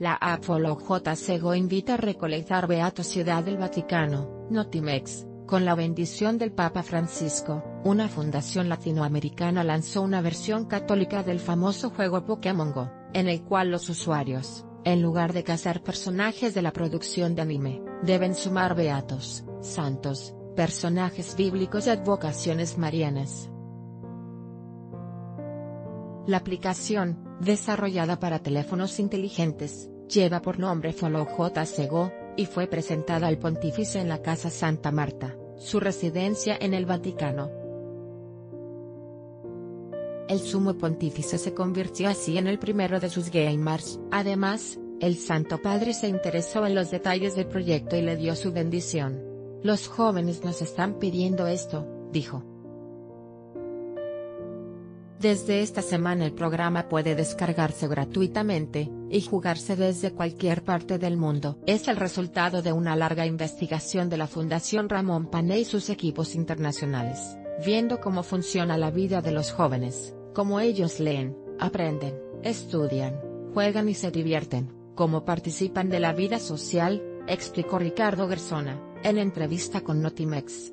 La app Follow JC Go invita a recolectar beatos Ciudad del Vaticano, Notimex, con la bendición del Papa Francisco. Una fundación latinoamericana lanzó una versión católica del famoso juego Pokémon Go, en el cual los usuarios, en lugar de cazar personajes de la producción de anime, deben sumar beatos, santos, personajes bíblicos y advocaciones marianas. La aplicación, desarrollada para teléfonos inteligentes, lleva por nombre Follow JC Go, y fue presentada al pontífice en la Casa Santa Marta, su residencia en el Vaticano. El sumo pontífice se convirtió así en el primero de sus gamers. Además, el Santo Padre se interesó en los detalles del proyecto y le dio su bendición. «Los jóvenes nos están pidiendo esto», dijo. Desde esta semana el programa puede descargarse gratuitamente, y jugarse desde cualquier parte del mundo. Es el resultado de una larga investigación de la Fundación Ramón Pané y sus equipos internacionales, viendo cómo funciona la vida de los jóvenes, cómo ellos leen, aprenden, estudian, juegan y se divierten, cómo participan de la vida social, explicó Ricardo Gersona, en entrevista con Notimex.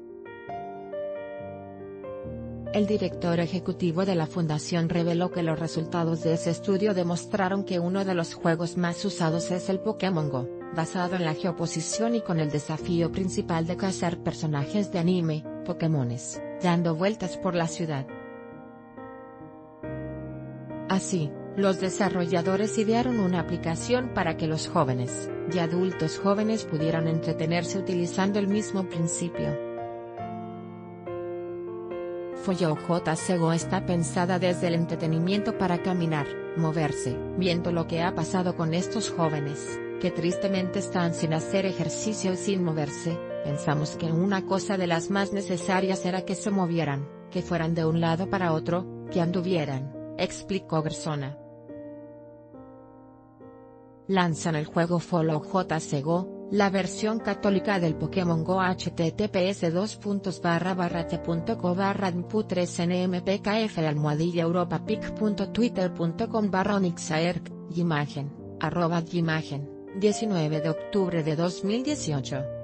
El director ejecutivo de la fundación reveló que los resultados de ese estudio demostraron que uno de los juegos más usados es el Pokémon Go, basado en la geoposición y con el desafío principal de cazar personajes de anime, Pokémones, dando vueltas por la ciudad. Así, los desarrolladores idearon una aplicación para que los jóvenes, y adultos jóvenes pudieran entretenerse utilizando el mismo principio. Follow JC Go está pensada desde el entretenimiento para caminar, moverse, viendo lo que ha pasado con estos jóvenes, que tristemente están sin hacer ejercicio y sin moverse. Pensamos que una cosa de las más necesarias era que se movieran, que fueran de un lado para otro, que anduvieran, explicó Gersona. Lanzan el juego Follow JC Go, la versión católica del Pokémon Go https://t.co/nmpkf/europapic.twitter.com/onixaerc/imagen@imagen, 19 de octubre de 2018.